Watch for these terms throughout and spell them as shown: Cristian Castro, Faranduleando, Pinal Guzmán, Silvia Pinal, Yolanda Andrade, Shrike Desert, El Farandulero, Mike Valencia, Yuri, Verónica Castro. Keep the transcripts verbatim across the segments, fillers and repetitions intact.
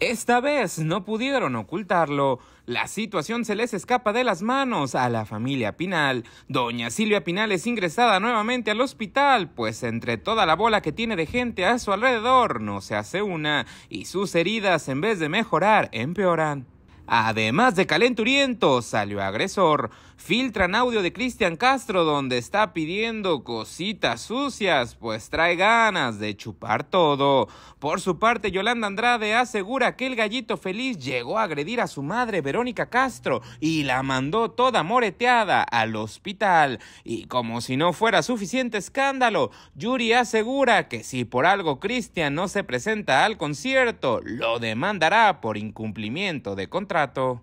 Esta vez no pudieron ocultarlo. La situación se les escapa de las manos a la familia Pinal. Doña Silvia Pinal es ingresada nuevamente al hospital, pues entre toda la bola que tiene de gente a su alrededor no se hace una, y sus heridas, en vez de mejorar, empeoran. Además de calenturiento, salió agresor. Filtran audio de Cristian Castro donde está pidiendo cositas sucias, pues trae ganas de chupar todo. Por su parte, Yolanda Andrade asegura que el gallito feliz llegó a agredir a su madre Verónica Castro y la mandó toda moreteada al hospital. Y como si no fuera suficiente escándalo, Yuri asegura que si por algo Cristian no se presenta al concierto, lo demandará por incumplimiento de contrato. Trato.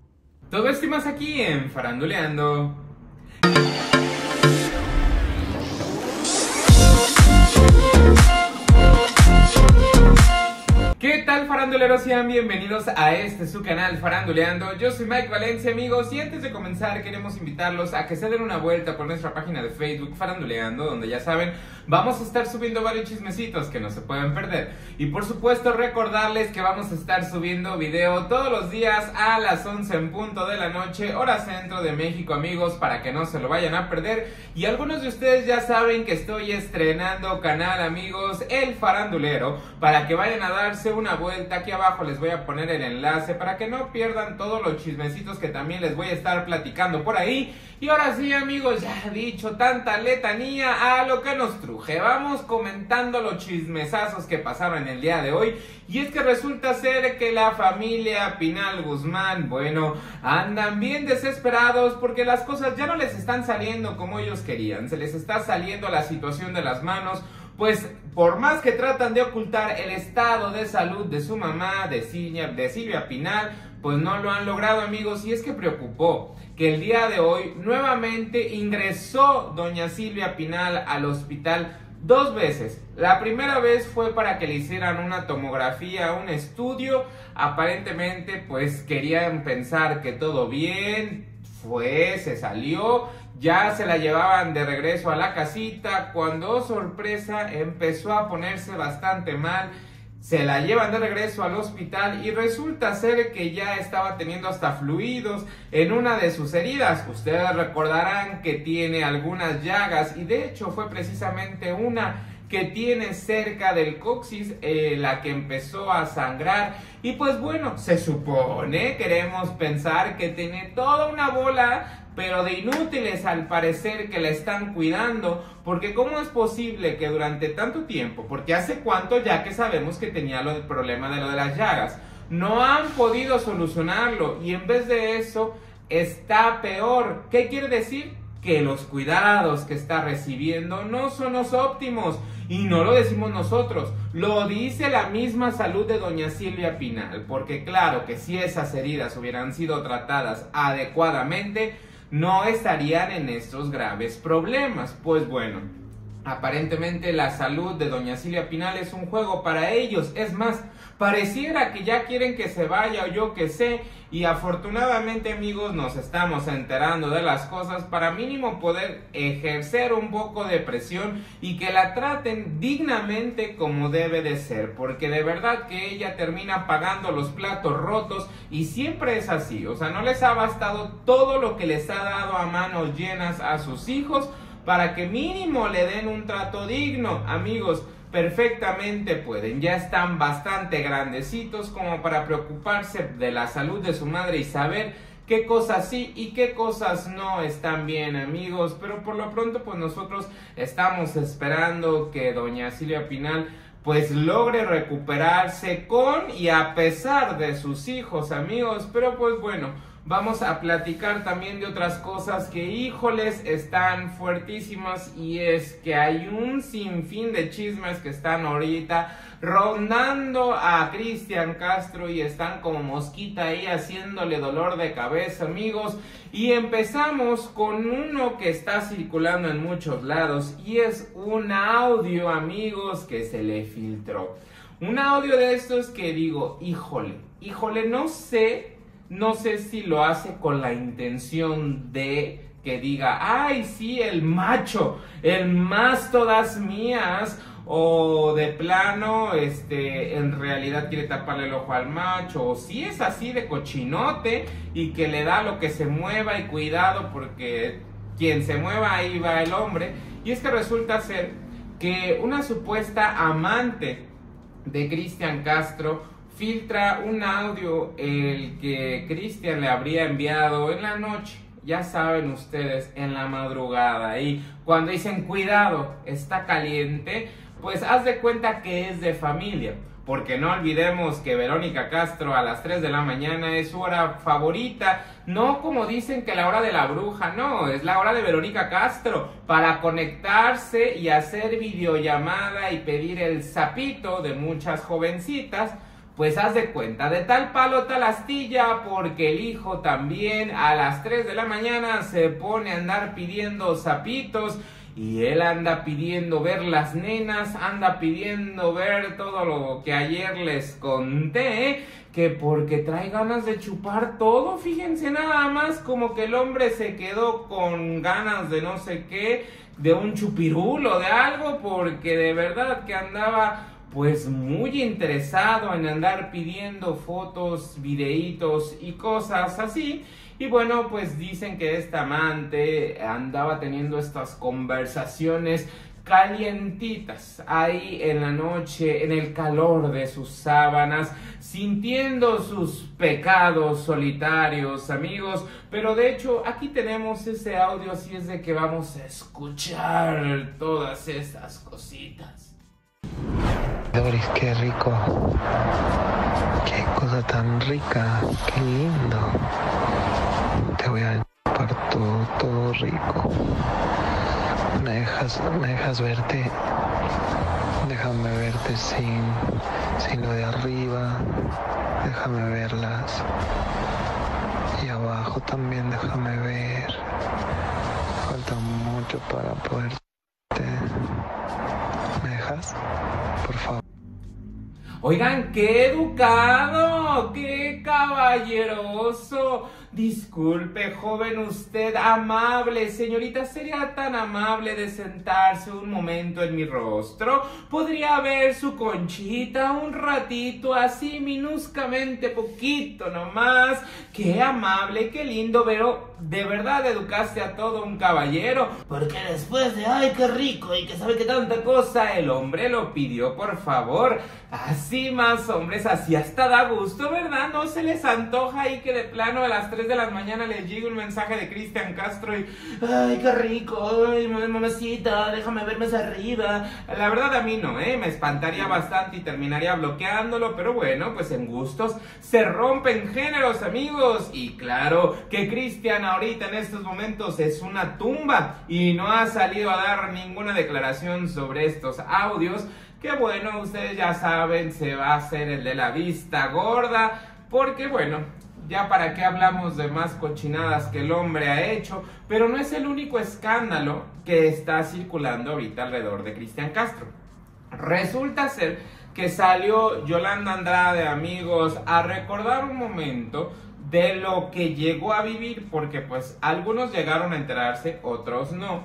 Todo esto y más aquí en Faranduleando. ¿Qué tal, faranduleros? Sean bienvenidos a este su canal Faranduleando. Yo soy Mike Valencia, amigos, y antes de comenzar queremos invitarlos a que se den una vuelta por nuestra página de Facebook Faranduleando, donde ya saben, vamos a estar subiendo varios chismecitos que no se pueden perder. Y por supuesto recordarles que vamos a estar subiendo video todos los días a las once en punto de la noche, hora centro de México, amigos, para que no se lo vayan a perder. Y algunos de ustedes ya saben que estoy estrenando canal, amigos, El Farandulero, para que vayan a darse un una vuelta. Aquí abajo les voy a poner el enlace para que no pierdan todos los chismecitos que también les voy a estar platicando por ahí. Y ahora sí, amigos, ya he dicho tanta letanía a lo que nos truje, vamos comentando los chismesazos que pasaron el día de hoy. Y es que resulta ser que la familia Pinal Guzmán, bueno, andan bien desesperados porque las cosas ya no les están saliendo como ellos querían, se les está saliendo la situación de las manos. Pues por más que tratan de ocultar el estado de salud de su mamá, de Silvia, de Silvia Pinal, pues no lo han logrado, amigos. Y es que preocupó que el día de hoy nuevamente ingresó doña Silvia Pinal al hospital dos veces. La primera vez fue para que le hicieran una tomografía, un estudio. Aparentemente pues querían pensar que todo bien, fue, se salió, ya se la llevaban de regreso a la casita, cuando, oh sorpresa, empezó a ponerse bastante mal. Se la llevan de regreso al hospital y resulta ser que ya estaba teniendo hasta fluidos en una de sus heridas. Ustedes recordarán que tiene algunas llagas y de hecho fue precisamente una que tiene cerca del coxis, eh, la que empezó a sangrar. Y pues bueno, se supone, queremos pensar que tiene toda una bola, pero de inútiles al parecer, que la están cuidando, porque cómo es posible que durante tanto tiempo, porque hace cuánto ya que sabemos que tenía lo del problema de lo de las llagas, no han podido solucionarlo y en vez de eso está peor. ¿Qué quiere decir? Que los cuidados que está recibiendo no son los óptimos. Y no lo decimos nosotros, lo dice la misma salud de doña Silvia Pinal, porque claro que si esas heridas hubieran sido tratadas adecuadamente, no estarían en estos graves problemas. Pues bueno, aparentemente la salud de doña Silvia Pinal es un juego para ellos. Es más, pareciera que ya quieren que se vaya, o yo que sé. Y afortunadamente, amigos, nos estamos enterando de las cosas para mínimo poder ejercer un poco de presión y que la traten dignamente como debe de ser, porque de verdad que ella termina pagando los platos rotos y siempre es así. O sea, no les ha bastado todo lo que les ha dado a manos llenas a sus hijos para que mínimo le den un trato digno, amigos. Perfectamente pueden, ya están bastante grandecitos como para preocuparse de la salud de su madre y saber qué cosas sí y qué cosas no están bien, amigos. Pero por lo pronto pues nosotros estamos esperando que doña Silvia Pinal pues logre recuperarse con y a pesar de sus hijos, amigos. Pero pues bueno, vamos a platicar también de otras cosas que, híjoles, están fuertísimas, y es que hay un sinfín de chismes que están ahorita rondando a Cristian Castro y están como mosquita ahí haciéndole dolor de cabeza, amigos. Y empezamos con uno que está circulando en muchos lados y es un audio, amigos, que se le filtró. Un audio de estos que digo, híjole, híjole, no sé... No sé si lo hace con la intención de que diga, ay sí, el macho, el más todas mías, o de plano, este, en realidad quiere taparle el ojo al macho, o si es así de cochinote y que le da lo que se mueva y cuidado porque quien se mueva ahí va el hombre. Y es que resulta ser que una supuesta amante de Cristian Castro filtra un audio el que Cristian le habría enviado en la noche, ya saben ustedes, en la madrugada, y cuando dicen cuidado, está caliente, pues haz de cuenta que es de familia, porque no olvidemos que Verónica Castro a las tres de la mañana es su hora favorita, no como dicen que la hora de la bruja, no, es la hora de Verónica Castro para conectarse y hacer videollamada y pedir el sapito de muchas jovencitas. Pues haz de cuenta, de tal palo tal astilla, porque el hijo también a las tres de la mañana se pone a andar pidiendo zapitos, y él anda pidiendo ver las nenas, anda pidiendo ver todo lo que ayer les conté, que porque trae ganas de chupar todo, fíjense nada más, como que el hombre se quedó con ganas de no sé qué, de un chupirulo, de algo, porque de verdad que andaba pues muy interesado en andar pidiendo fotos, videitos y cosas así. Y bueno, pues dicen que esta amante andaba teniendo estas conversaciones calientitas ahí en la noche, en el calor de sus sábanas, sintiendo sus pecados solitarios, amigos. Pero de hecho, aquí tenemos ese audio, así es de que vamos a escuchar todas estas cositas. Qué rico, qué cosa tan rica, qué lindo, te voy a chupar todo, todo rico, me dejas, me dejas verte, déjame verte sin, sin lo de arriba, déjame verlas, y abajo también déjame ver, falta mucho para poder chuparte, ¿me dejas? Por favor. Oigan, qué educado, qué caballeroso. Disculpe, joven, usted amable, señorita, ¿sería tan amable de sentarse un momento en mi rostro? ¿Podría ver su conchita un ratito, así minúscamente, poquito nomás? Qué amable, qué lindo, pero de verdad educaste a todo un caballero, porque después de ay, qué rico y que sabe que tanta cosa, el hombre lo pidió, por favor. Así más hombres, así hasta da gusto, ¿verdad? No se les antoja ahí que de plano a las tres de la mañana le llega un mensaje de Cristian Castro y ay, qué rico, ay, mamacita, déjame verme hacia arriba. La verdad a mí no, eh, me espantaría bastante y terminaría bloqueándolo, pero bueno, pues en gustos se rompen géneros, amigos. Y claro que Cristian ahorita en estos momentos es una tumba y no ha salido a dar ninguna declaración sobre estos audios, que bueno, ustedes ya saben, se va a hacer el de la vista gorda, porque bueno, ya para qué hablamos de más cochinadas que el hombre ha hecho, pero no es el único escándalo que está circulando ahorita alrededor de Cristian Castro. Resulta ser que salió Yolanda Andrade, amigos, a recordar un momento de lo que llegó a vivir, porque pues algunos llegaron a enterarse, otros no,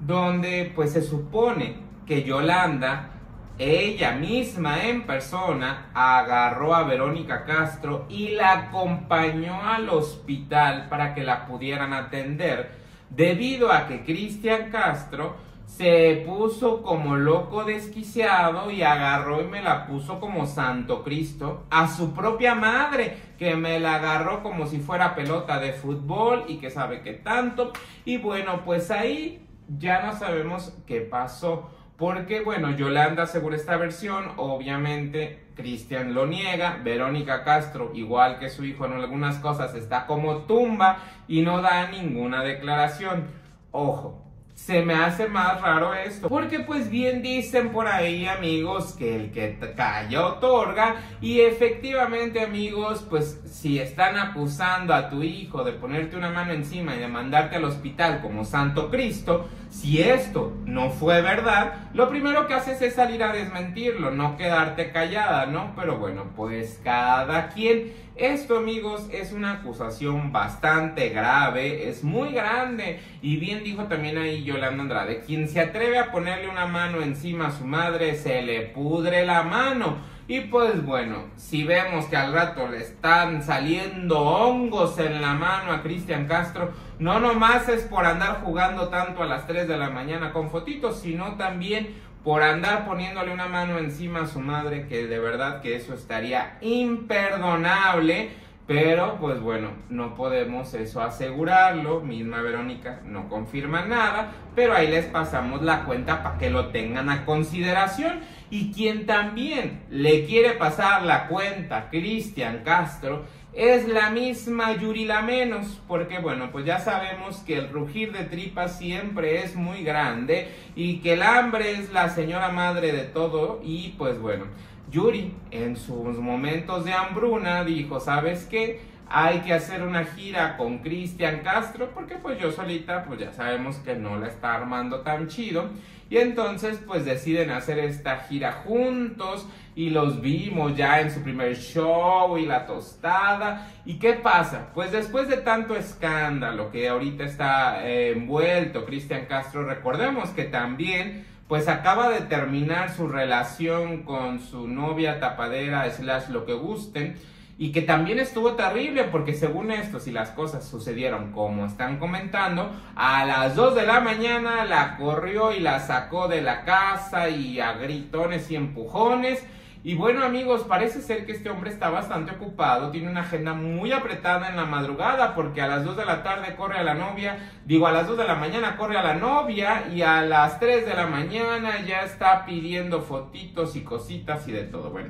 donde pues se supone que Yolanda, ella misma en persona, agarró a Verónica Castro y la acompañó al hospital para que la pudieran atender, debido a que Cristian Castro se puso como loco desquiciado y agarró y me la puso como santo Cristo a su propia madre, que me la agarró como si fuera pelota de fútbol y que sabe que tanto. Y bueno, pues ahí ya no sabemos qué pasó, porque bueno, Yolanda asegura esta versión, obviamente Cristian lo niega, Verónica Castro, igual que su hijo en algunas cosas, está como tumba y no da ninguna declaración. Ojo, se me hace más raro esto, porque pues bien dicen por ahí, amigos, que el que calla otorga, y efectivamente, amigos, pues si están acusando a tu hijo de ponerte una mano encima y de mandarte al hospital como santo Cristo, Si esto no fue verdad, lo primero que haces es salir a desmentirlo, no quedarte callada, ¿no? Pero bueno, pues cada quien. Esto, amigos, es una acusación bastante grave, es muy grande. Y bien dijo también ahí Yolanda Andrade, quien se atreve a ponerle una mano encima a su madre, se le pudre la mano. Y pues bueno, si vemos que al rato le están saliendo hongos en la mano a Cristian Castro, no nomás es por andar jugando tanto a las tres de la mañana con fotitos, sino también por andar poniéndole una mano encima a su madre, que de verdad que eso estaría imperdonable. Pero pues bueno, no podemos eso asegurarlo, misma Verónica no confirma nada, pero ahí les pasamos la cuenta para que lo tengan a consideración. Y quien también le quiere pasar la cuenta a Cristian Castro es la misma Yuri la menos, porque bueno, pues ya sabemos que el rugir de tripas siempre es muy grande y que el hambre es la señora madre de todo. Y pues bueno, Yuri en sus momentos de hambruna dijo, ¿sabes qué? Hay que hacer una gira con Cristian Castro, porque pues yo solita pues ya sabemos que no la está armando tan chido. Y entonces pues deciden hacer esta gira juntos y los vimos ya en su primer show y la tostada. ¿Y qué pasa? Pues después de tanto escándalo que ahorita está eh, envuelto Cristian Castro, recordemos que también pues acaba de terminar su relación con su novia tapadera slash lo que gusten, y que también estuvo terrible, porque según esto, si las cosas sucedieron como están comentando, a las dos de la mañana la corrió y la sacó de la casa y a gritones y empujones. Y bueno, amigos, parece ser que este hombre está bastante ocupado, tiene una agenda muy apretada en la madrugada, porque a las dos de la tarde corre a la novia, digo, a las dos de la mañana corre a la novia, y a las tres de la mañana ya está pidiendo fotitos y cositas y de todo. Bueno,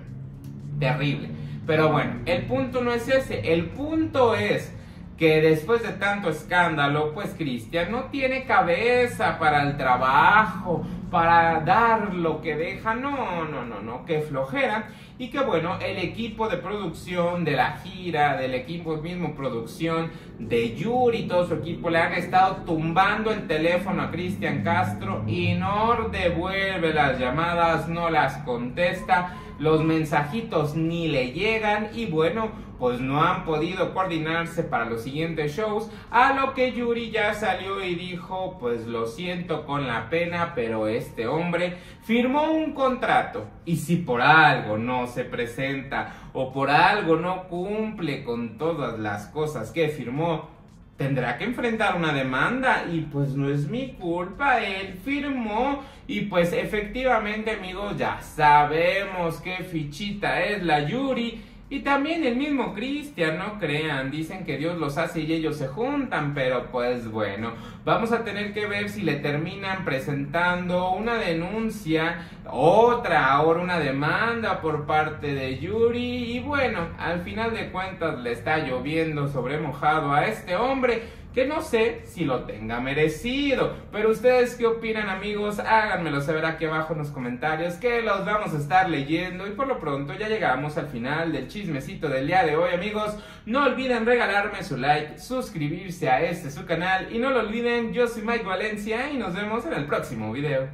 terrible. Pero bueno, el punto no es ese, el punto es que después de tanto escándalo, pues Cristian no tiene cabeza para el trabajo, para dar lo que deja, no, no, no, no, qué flojera. Y que bueno, el equipo de producción de la gira, del equipo mismo producción de Yuri y todo su equipo le han estado tumbando el teléfono a Cristian Castro y no devuelve las llamadas, no las contesta, los mensajitos ni le llegan. Y bueno, pues no han podido coordinarse para los siguientes shows, a lo que Yuri ya salió y dijo, pues lo siento con la pena, pero este hombre firmó un contrato, y si por algo no se presenta o por algo no cumple con todas las cosas que firmó, tendrá que enfrentar una demanda, y pues no es mi culpa, él firmó. Y pues efectivamente, amigos, ya sabemos qué fichita es la Yuri. Y también el mismo Cristian, no crean, dicen que Dios los hace y ellos se juntan, pero pues bueno, vamos a tener que ver si le terminan presentando una denuncia, otra, ahora una demanda por parte de Yuri. Y bueno, al final de cuentas le está lloviendo sobre mojado a este hombre, que no sé si lo tenga merecido. Pero ustedes, ¿qué opinan, amigos? Háganmelo saber aquí abajo en los comentarios, que los vamos a estar leyendo. Y por lo pronto ya llegamos al final del chismecito del día de hoy, amigos. No olviden regalarme su like, suscribirse a este su canal, y no lo olviden, yo soy Mike Valencia y nos vemos en el próximo video.